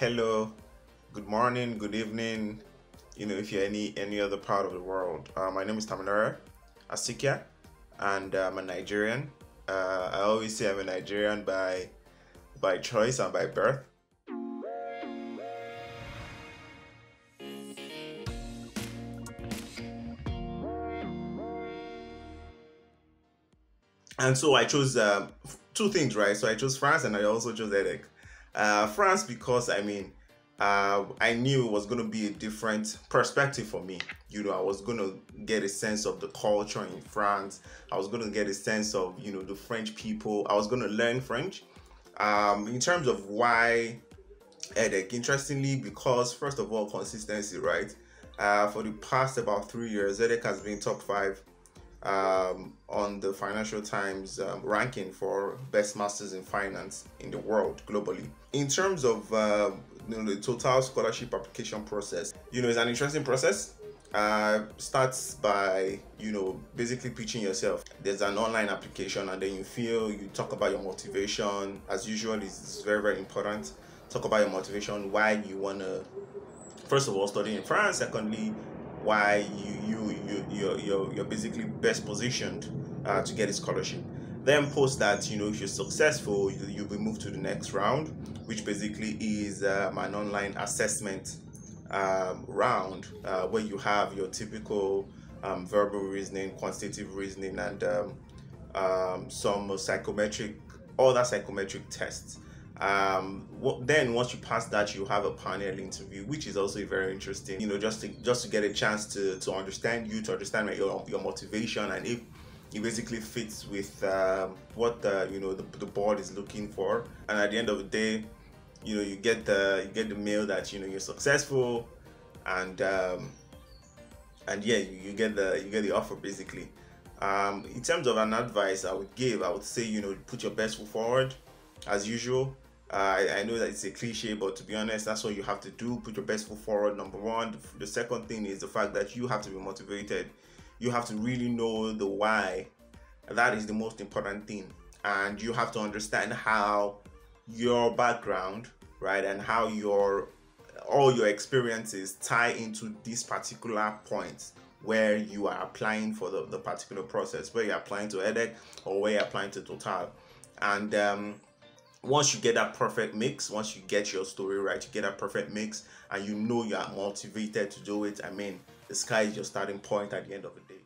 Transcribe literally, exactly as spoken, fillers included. hello, good morning, good evening, you know, if you're any any other part of the world. Uh, my name is Tamilore Asikhia, and I'm a Nigerian. Uh, I always say I'm a Nigerian by by choice and by birth. And so I chose uh, two things, right? So I chose France, and I also chose E D H E C. Uh, France because, I mean, uh, I knew it was going to be a different perspective for me. You know, I was going to get a sense of the culture in France. I was going to get a sense of, you know, the French people. I was going to learn French. Um, in terms of why E D H E C, interestingly, because first of all, consistency, right? Uh, for the past about three years, E D H E C has been top five um on the Financial Times um, ranking for best masters in finance in the world globally. In terms of uh, you know, the TOTAL scholarship application process, you know, it's an interesting process. Uh starts by, you know, basically pitching yourself. There's an online application, and then you feel you talk about your motivation. As usual, it's very very important. Talk about your motivation, why you want to first of all study in France, secondly why you you you you're, you're, you're basically best positioned uh, to get a scholarship. Then post that, you know, if you're successful, you, you'll be moved to the next round, which basically is um, an online assessment um, round uh, where you have your typical um, verbal reasoning, quantitative reasoning, and um, um, some psychometric, other psychometric tests. Um, what, then once you pass that, you have a panel interview, which is also very interesting, you know, just to, just to get a chance to, to understand you, to understand your, your motivation, and if it basically fits with uh, what the, you know, the, the board is looking for. And at the end of the day, you know, you get the you get the mail that, you know, you're successful, and um, and yeah, you, you get the you get the offer basically. Um, in terms of an advice I would give, I would say, you know, put your best foot forward as usual. Uh, I know that it's a cliche, but to be honest, that's what you have to do. Put your best foot forward, number one. The second thing is the fact that you have to be motivated. You have to really know the why. That is the most important thing. And you have to understand how your background, right, and how your all your experiences tie into this particular point where you are applying for the, the particular process, where you're applying to E D H E C or where you're applying to TOTAL. And um, once you get that perfect mix, once you get your story right, you get that perfect mix, and you know you are motivated to do it, I mean, the sky is your starting point at the end of the day.